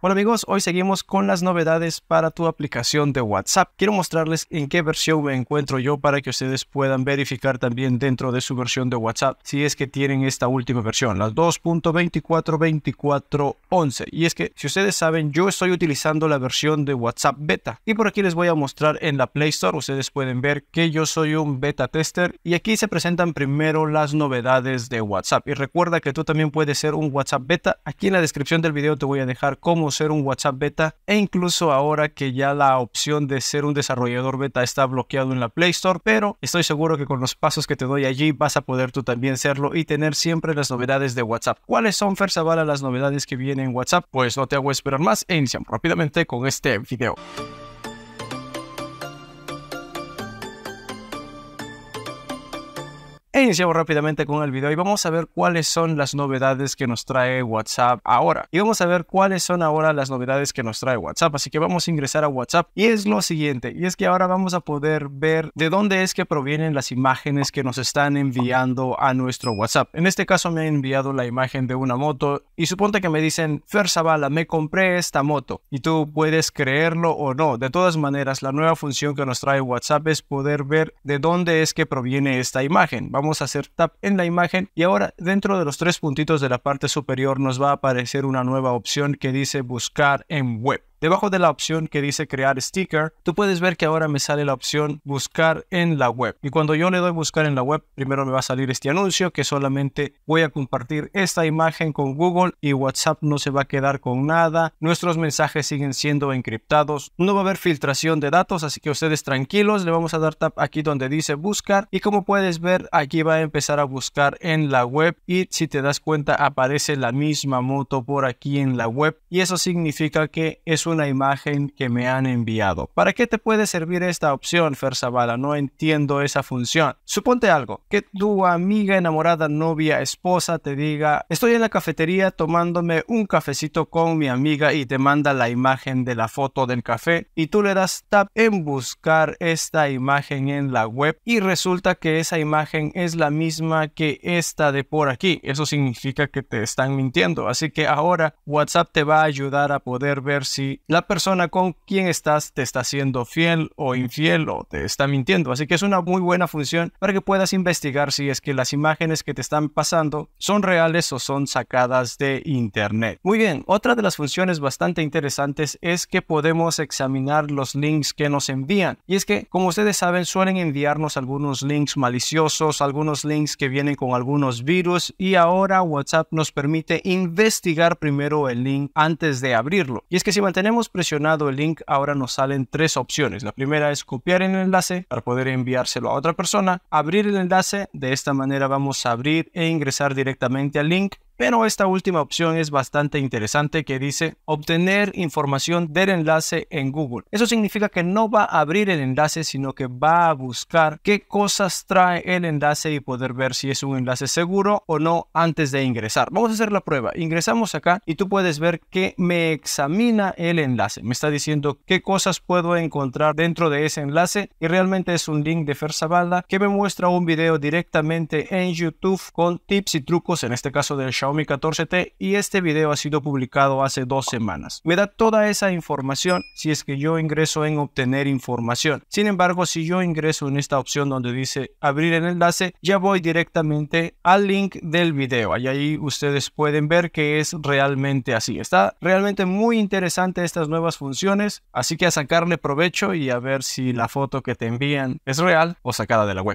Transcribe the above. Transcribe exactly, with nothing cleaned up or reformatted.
Bueno amigos, hoy seguimos con las novedades para tu aplicación de WhatsApp. Quiero mostrarles en qué versión me encuentro yo para que ustedes puedan verificar también dentro de su versión de WhatsApp si es que tienen esta última versión, la dos punto veinticuatro punto veinticuatro punto once. Y es que, si ustedes saben, yo estoy utilizando la versión de WhatsApp beta. Y por aquí les voy a mostrar en la Play Store, ustedes pueden ver que yo soy un beta tester. Y aquí se presentan primero las novedades de WhatsApp. Y recuerda que tú también puedes ser un WhatsApp beta. Aquí en la descripción del video te voy a dejar cómo ser un WhatsApp beta, e incluso ahora que ya la opción de ser un desarrollador beta está bloqueado en la Play Store, pero estoy seguro que con los pasos que te doy allí vas a poder tú también serlo y tener siempre las novedades de WhatsApp. ¿Cuáles son, Fer Zavala, las novedades que vienen en WhatsApp? Pues no te hago esperar más e iniciamos rápidamente con este video. Iniciamos rápidamente con el video y vamos a ver cuáles son las novedades que nos trae WhatsApp ahora. Y vamos a ver cuáles son ahora las novedades que nos trae WhatsApp. Así que vamos a ingresar a WhatsApp y es lo siguiente. Y es que ahora vamos a poder ver de dónde es que provienen las imágenes que nos están enviando a nuestro WhatsApp. En este caso me han enviado la imagen de una moto y suponte que me dicen: Fer Zavala, me compré esta moto. Y tú puedes creerlo o no. De todas maneras, la nueva función que nos trae WhatsApp es poder ver de dónde es que proviene esta imagen. Vamos Vamos a hacer tap en la imagen y ahora dentro de los tres puntitos de la parte superior nos va a aparecer una nueva opción que dice buscar en web. Debajo de la opción que dice crear sticker, tú puedes ver que ahora me sale la opción buscar en la web. Y cuando yo le doy buscar en la web, primero me va a salir este anuncio que solamente voy a compartir esta imagen con Google y WhatsApp no se va a quedar con nada. Nuestros mensajes siguen siendo encriptados. No va a haber filtración de datos, así que ustedes tranquilos. Le vamos a dar tap aquí donde dice buscar. Y como puedes ver, aquí va a empezar a buscar en la web. Y si te das cuenta, aparece la misma moto por aquí en la web. Y eso significa que es un una imagen que me han enviado. ¿Para qué te puede servir esta opción, Fer Zavala? No entiendo esa función. Suponte algo, que tu amiga, enamorada, novia, esposa te diga: estoy en la cafetería tomándome un cafecito con mi amiga, y te manda la imagen de la foto del café y tú le das tap en buscar esta imagen en la web y resulta que esa imagen es la misma que esta de por aquí. Eso significa que te están mintiendo. Así que ahora WhatsApp te va a ayudar a poder ver si la persona con quien estás te está siendo fiel o infiel o te está mintiendo. Así que es una muy buena función para que puedas investigar si es que las imágenes que te están pasando son reales o son sacadas de internet. Muy bien, otra de las funciones bastante interesantes es que podemos examinar los links que nos envían. Y es que, como ustedes saben, suelen enviarnos algunos links maliciosos, algunos links que vienen con algunos virus, y ahora WhatsApp nos permite investigar primero el link antes de abrirlo. Y es que si mantenemos Tenemos presionado el link, ahora nos salen tres opciones. La primera es copiar el enlace para poder enviárselo a otra persona, abrir el enlace, de esta manera vamos a abrir e ingresar directamente al link. Pero esta última opción es bastante interesante que dice obtener información del enlace en Google. Eso significa que no va a abrir el enlace, sino que va a buscar qué cosas trae el enlace y poder ver si es un enlace seguro o no antes de ingresar. Vamos a hacer la prueba. Ingresamos acá y tú puedes ver que me examina el enlace. Me está diciendo qué cosas puedo encontrar dentro de ese enlace y realmente es un link de Fer Zavala que me muestra un video directamente en YouTube con tips y trucos, en este caso del show catorce T, y este video ha sido publicado hace dos semanas. Me da toda esa información si es que yo ingreso en obtener información. Sin embargo, si yo ingreso en esta opción donde dice abrir el enlace, ya voy directamente al link del video. Y ahí ustedes pueden ver que es realmente así. Está realmente muy interesante estas nuevas funciones, así que a sacarle provecho y a ver si la foto que te envían es real o sacada de la web.